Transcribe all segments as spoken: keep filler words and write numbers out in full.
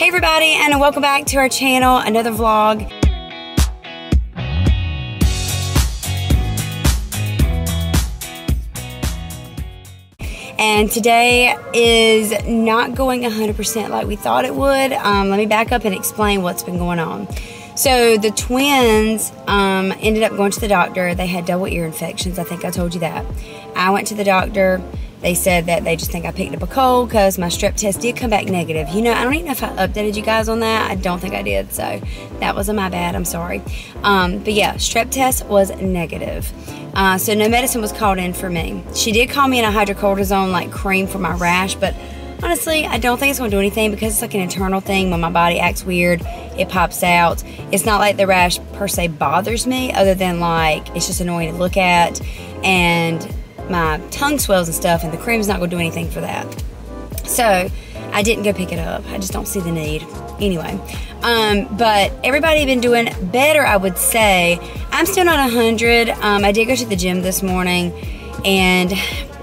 Hey everybody, and welcome back to our channel, another vlog. And today is not going one hundred percent like we thought it would. Um, let me back up and explain what's been going on. So the twins um, ended up going to the doctor. They had double ear infections. I think I told you that. I went to the doctor. They said that they just think I picked up a cold because my strep test did come back negative. You know, I don't even know if I updated you guys on that. I don't think I did, so that wasn't my bad. I'm sorry. Um, but yeah, strep test was negative. Uh, so no medicine was called in for me. She did call me in a hydrocortisone like cream for my rash, but honestly, I don't think it's going to do anything because it's like an internal thing. When my body acts weird, it pops out. It's not like the rash per se bothers me, other than like it's just annoying to look at, and my tongue swells and stuff, and the cream's not going to do anything for that. So I didn't go pick it up. I just don't see the need. Anyway, um, but everybody been doing better, I would say. I'm still not one hundred. Um, I did go to the gym this morning, and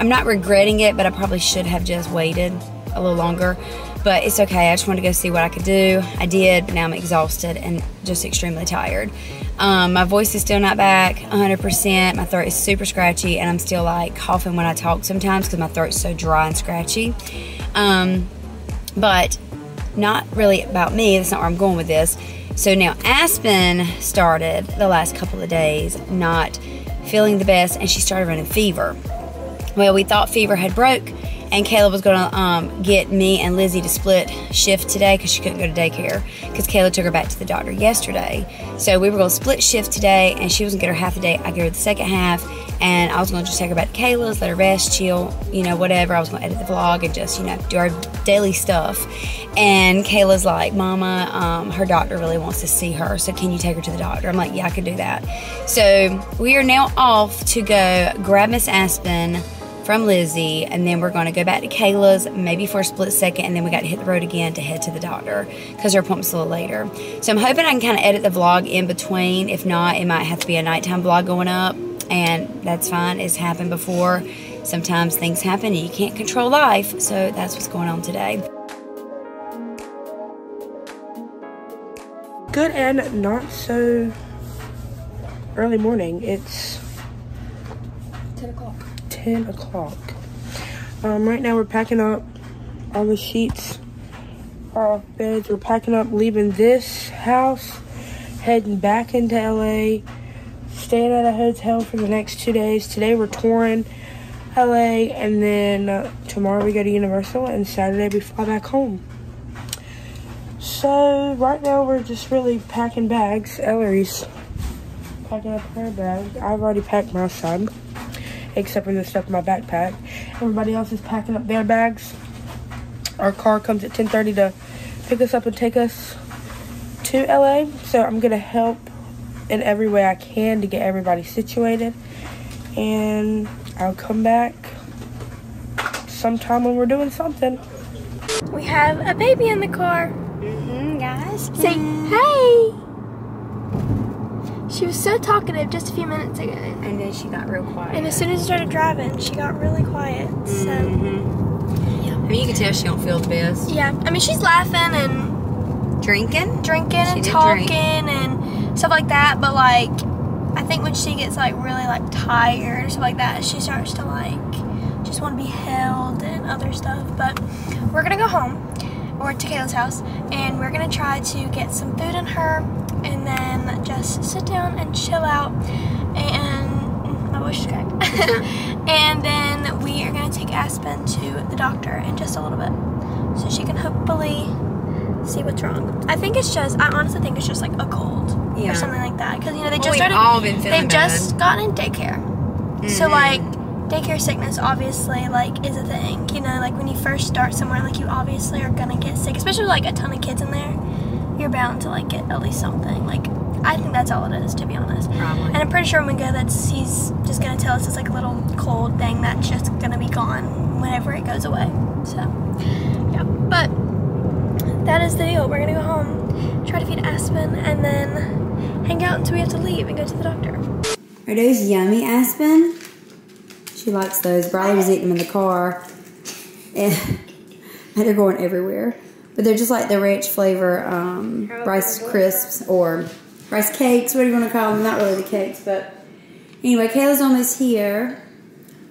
I'm not regretting it, but I probably should have just waited a little longer. But it's okay. I just wanted to go see what I could do. I did, but now I'm exhausted and just extremely tired. Um, my voice is still not back one hundred percent. My throat is super scratchy, and I'm still like coughing when I talk sometimes because my throat's so dry and scratchy. Um, but not really about me. That's not where I'm going with this. So now Aspen started the last couple of days not feeling the best, and she started running fever. Well, we thought fever had broke, and Kayla was going to um, get me and Lizzie to split shift today because she couldn't go to daycare because Kayla took her back to the doctor yesterday. So we were going to split shift today, and she was going to get her half a day. I gave her the second half, and I was going to just take her back to Kayla's, let her rest, chill, you know, whatever. I was going to edit the vlog and just, you know, do our daily stuff. And Kayla's like, Mama, um, her doctor really wants to see her, so can you take her to the doctor? I'm like, yeah, I could do that. So we are now off to go grab Miss Aspen from Lizzie, and then we're going to go back to Kayla's maybe for a split second, and then we got to hit the road again to head to the doctor because her appointment's a little later. So I'm hoping I can kind of edit the vlog in between. If not, it might have to be a nighttime vlog going up, and that's fine. It's happened before. Sometimes things happen and you can't control life, so that's what's going on today. Good and not so early morning. It's ten o'clock. Um, right now we're packing up all the sheets, our beds. We're packing up, leaving this house, heading back into L A, staying at a hotel for the next two days. Today we're touring L A, and then uh, tomorrow we go to Universal, and Saturday we fly back home. So right now we're just really packing bags. Ellery's packing up her bag. I've already packed my side, except for the stuff in my backpack. Everybody else is packing up their bags. Our car comes at ten thirty to pick us up and take us to L A. So I'm going to help in every way I can to get everybody situated. And I'll come back sometime when we're doing something. We have a baby in the car. Mm-hmm, guys. Say, hey! She was so talkative just a few minutes ago. And then she got real quiet. And as soon as I started driving, she got really quiet. So, mm-hmm. Yeah. I mean, you can tell she don't feel the best. Yeah. I mean, she's laughing and... Drinking? Drinking she and talking drink. and stuff like that. But, like, I think when she gets, like, really, like, tired or stuff like that, she starts to, like, just want to be held and other stuff. But we're going to go home, or to Kayla's house, and we're going to try to get some food in her, and then just sit down and chill out, and my voice is cracked. And then we are going to take Aspen to the doctor in just a little bit, so she can hopefully see what's wrong. I think it's just, I honestly think it's just like a cold, yeah, or something like that, because you know they just well, started, all been they've bad. just gotten in daycare, mm-hmm. So like daycare sickness obviously like is a thing, you know, like when you first start somewhere, like you obviously are going to get sick, especially with, like a ton of kids in there. You're bound to like get at least something. Like I think that's all it is, to be honest. Probably. And I'm pretty sure when we go, that's he's just gonna tell us it's like a little cold thing that's just gonna be gone whenever it goes away. So yeah, but that is the deal. We're gonna go home, try to feed Aspen, and then hang out until we have to leave and go to the doctor. Are those yummy, Aspen? She likes those. Bryleigh was eating them in the car, and they're going everywhere. But they're just like the ranch flavor um, rice crisps or rice cakes, whatever you want to call them. Not really the cakes, but anyway, Kayla's almost here.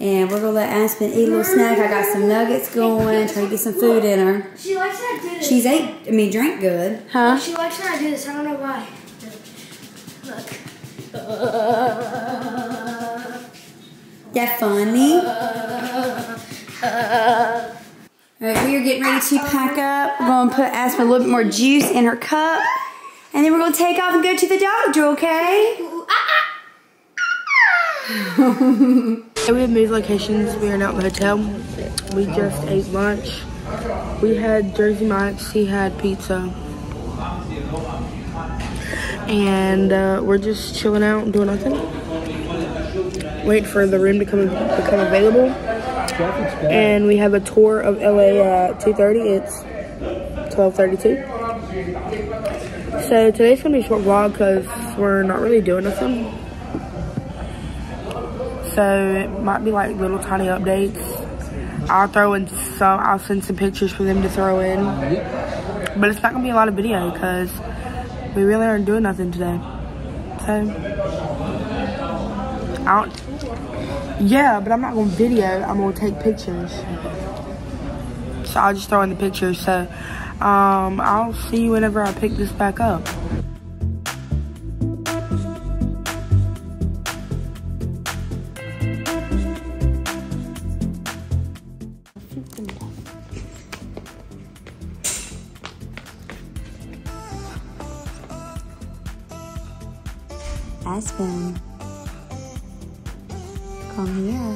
And we're going to let Aspen eat a little snack. I got some nuggets going, trying to get some food in her. She likes that I do this. She's ate, I mean, drank good. Huh? She likes that I do this. I don't know why. Look. Uh, that funny? Uh, uh, Alright, we are getting ready to pack up. We're going to put Aspen a little bit more juice in her cup. And then we're going to take off and go to the doctor, okay? So we have moved locations. We are now at the hotel. We just ate lunch. We had Jersey Mike's. He had pizza. And uh, we're just chilling out and doing nothing. Wait for the room to come become available. And we have a tour of L A at two thirty. It's twelve thirty-two. So today's going to be a short vlog because we're not really doing nothing. So it might be like little tiny updates. I'll throw in some, I'll send some pictures for them to throw in. But it's not gonna be a lot of video because we really aren't doing nothing today. So, I don't, yeah, but I'm not gonna video, I'm gonna take pictures. So I'll just throw in the pictures. So um, I'll see you whenever I pick this back up. Aspen, come here.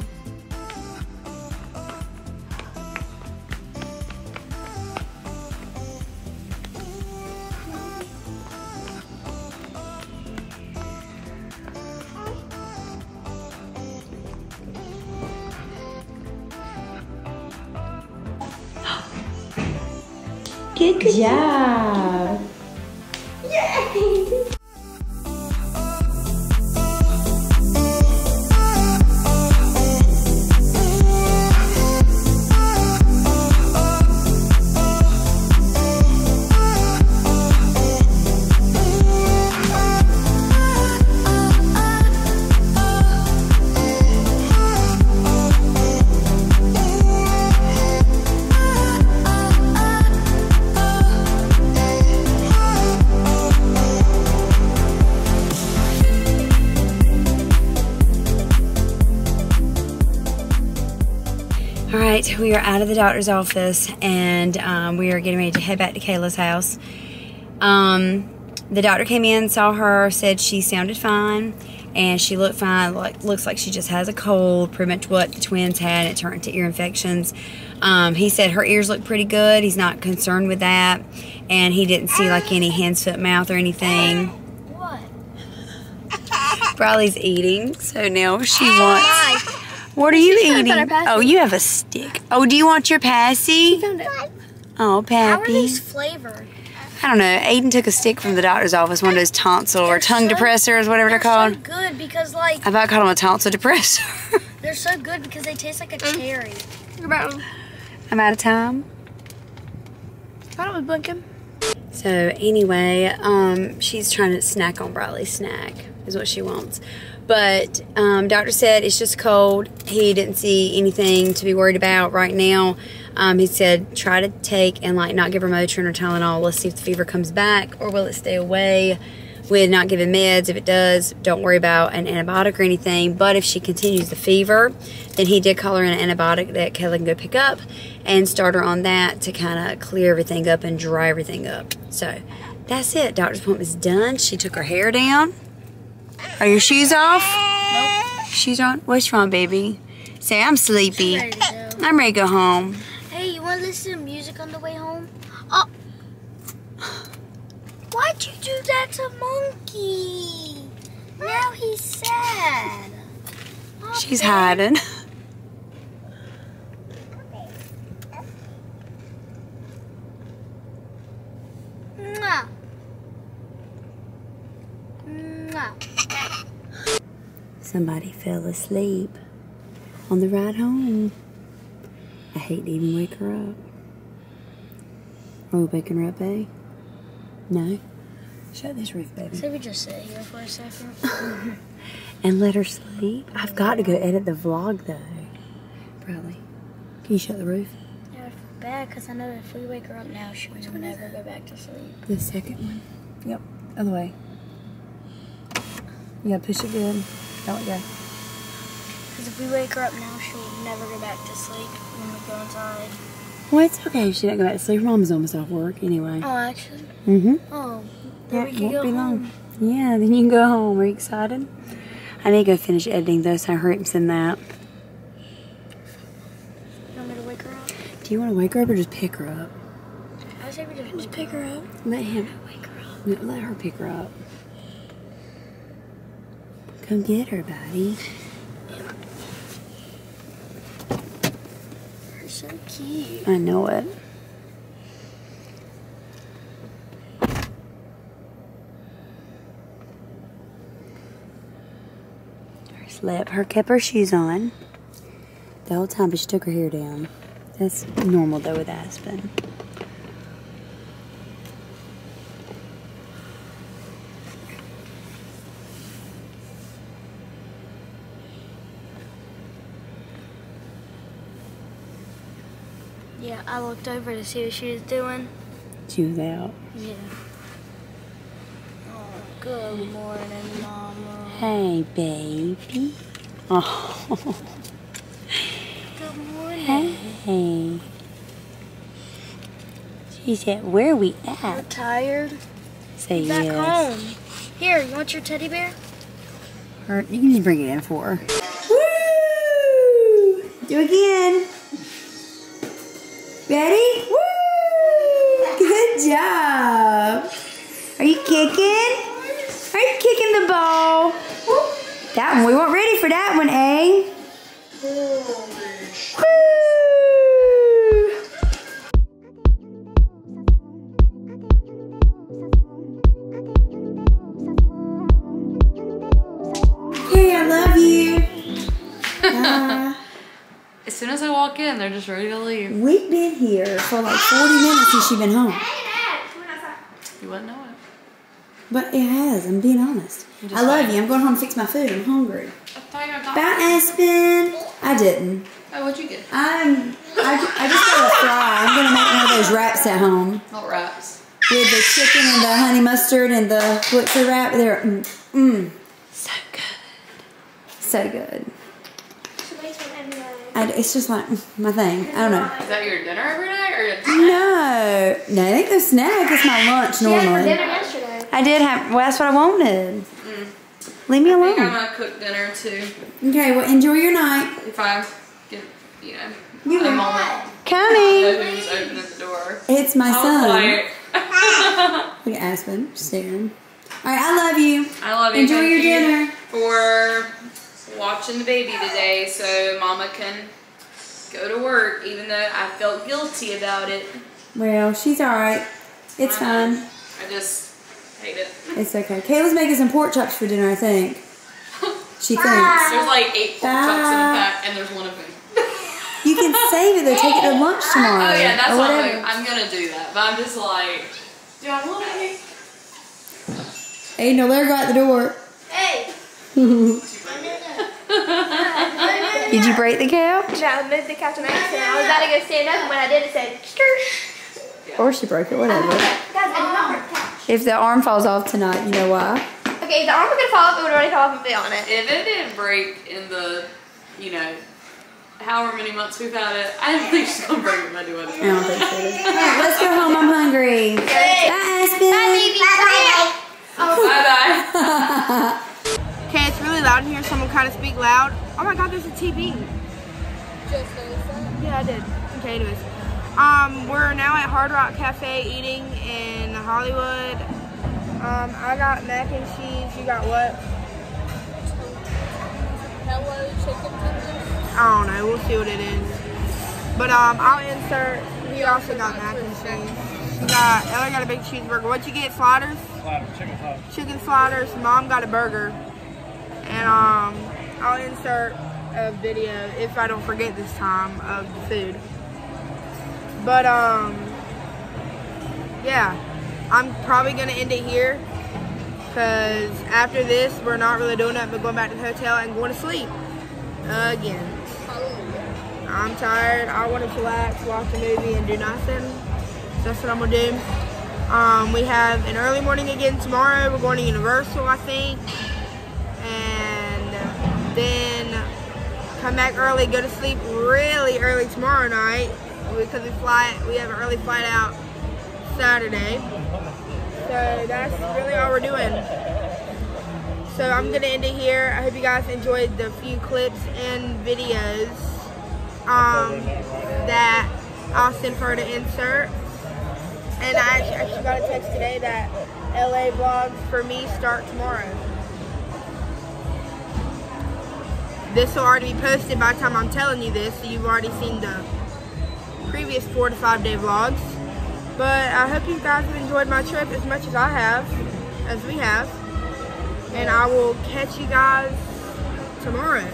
Good job. Yay! We are out of the doctor's office and um, we are getting ready to head back to Kayla's house. Um, the doctor came in, saw her, said she sounded fine and she looked fine. Like, looks like she just has a cold, pretty much what the twins had. It turned to ear infections. Um, he said her ears look pretty good. He's not concerned with that. And he didn't see like any hands, foot, mouth or anything. What? Bryleigh's eating, so now she wants... What are you she eating? Oh, you have a stick. Oh, do you want your passy? She found it. Oh, Pappy. How are these flavored? I don't know. Ayden took a stick from the doctor's office, one of those tonsil they're or tongue so, depressors, whatever they're, they're called. They're so good because, like... I about called them a tonsil depressor. They're so good because they taste like a mm. cherry. About I'm out of time. I thought it was blinking. So, anyway, um, she's trying to snack on Bryleigh's snack is what she wants. But um, doctor said it's just cold. He didn't see anything to be worried about right now. Um, he said try to take and like not give her Motrin or Tylenol. Let's see if the fever comes back or will it stay away. With not giving meds, if it does, don't worry about an antibiotic or anything. But if she continues the fever, then he did call her an antibiotic that Kayla can go pick up and start her on that to kind of clear everything up and dry everything up. So that's it. Doctor's appointment is done. She took her hair down. Are your shoes off? Nope. Shoes on? What's wrong, baby? Say, I'm sleepy. I'm ready to go, I'm ready to go home. Hey, you want to listen to music on the way home? Oh. Why'd you do that to Monkey? Now he's sad. Oh, she's baby. Hiding. Mwah. Mwah. Somebody fell asleep on the ride home. I hate to even wake her up. Oh, bacon rub? No? Show this roof, baby. Should we just sit here for a second? And let her sleep? I've got to go edit the vlog, though. Bryleigh, can you shut the roof? Yeah, it's bad, because I know if we wake her up now, she will never go back to sleep. The second one? Yep. Other way. You gotta push it good. Don't let go. Because if we wake her up now, she'll never go back to sleep when we go inside. Well, it's okay if she doesn't go back to sleep. Her mom's almost off work anyway. Oh, actually? Mm-hmm. Oh. Then that we can won't go be home. Long. Yeah, then you can go home. Are you excited? I need to go finish editing, though, so hurry up and send that. You want me to wake her up? Do you want to wake her up or just pick her up? I say we just, just pick her up. Let him. Wake her up. No, let her pick her up. Come get her, buddy. You're so cute. I know it. Lip. Her kept her shoes on the whole time, but she took her hair down. That's normal, though, with Aspen. Yeah, I looked over to see what she was doing. She was out. Yeah. Oh, good morning, Mama. Hey, baby. Oh. Good morning. Hey. She said, where are we at? You're tired? Say back yes. Back home. Here, you want your teddy bear? Or you can just bring it in for her. Woo! Do it again. Ready? Woo! Good job. Are you kicking? Are you kicking the ball? That one, we weren't ready for that one, eh? Woo! Hey, I love you. uh, as soon as I walk in, they're just ready to leave. We've been here for like forty minutes since she's been home. You wouldn't know it. But it has, I'm being honest. I love you. I'm going home to fix my food. I'm hungry. Bye, Aspen. I didn't. Oh, what'd you get? I'm, I, I just got a fry. I'm going to make one of those wraps at home. What wraps? With the chicken and the honey mustard and the blitzer wrap. They're, mm, mm. So good. So good. I, it's just like my thing. I don't know. Is that your dinner every night? Or your snack? No. No, I think the snack is my lunch normally. Yeah, dinner yesterday. I did have, well, that's what I wanted. Mm. Leave me I alone. I think I'm gonna cook dinner too. Okay, well, enjoy your night. If I get, you know, you I'm all coming. Open, just open the door. It's my I'll son. Look at Aspen, staring. All right, I love you. I love you. Enjoy Thank your you dinner. For watching the baby today, so Mama can go to work, even though I felt guilty about it. Well, she's all right. It's um, fine. I just. Hate it. It's okay. Kayla's making some pork chops for dinner, I think. She thinks. There's like eight pork Bye. chops in the back, and there's one of them. You can save it though. Take it to lunch tomorrow. Oh yeah, that's what I'm, I'm gonna do that. But I'm just like, do I want it? Hey, no, let her go out the door. Hey. Did you break the couch? No, I moved the couch and accident. I was about to go stand up, and when I did, it said. Yeah. Or she broke it. Whatever. Guys, I did not break the couch. If the arm falls off tonight, you know why. Okay, if the arm was going to fall off, it would already fall off and be on it. If it didn't break in the, you know, however many months we've had it, I don't think she's going to break it. I don't think so. Alright, let's go home. I'm hungry. Bye, Aspen. Bye, baby. Bye. Bye-bye. Oh. Okay, it's really loud in here. Someone kind of speak loud. Oh, my God, there's a T V. Just noticed that? Yeah, I did. Okay, anyways. Um, we're now at Hard Rock Cafe eating in Hollywood. Um, I got mac and cheese. You got what? Hello chicken tenders. I don't know. We'll see what it is. But um, I'll insert. You also got mac and cheese. You got Ella got a big cheeseburger. What'd you get? Sliders. Sliders. Chicken sliders. Chicken sliders. Mom got a burger. And um, I'll insert a video if I don't forget this time of the food. But, um, yeah, I'm probably gonna end it here, because after this we're not really doing nothing but going back to the hotel and going to sleep again. I'm tired. I want to relax, watch a movie, and do nothing. That's what I'm gonna do. Um, we have an early morning again tomorrow. We're going to Universal, I think, and then come back early, go to sleep really early tomorrow night, because we fly. We have an early flight out Saturday. So that's really all we're doing. So I'm gonna end it here. I hope you guys enjoyed the few clips and videos um, that I'll send for her to insert. And I actually, actually got a text today that L A vlogs for me start tomorrow. This will already be posted by the time I'm telling you this, so you've already seen the previous four to five day vlogs. But I hope you guys have enjoyed my trip as much as I have, as we have. And I will catch you guys tomorrow.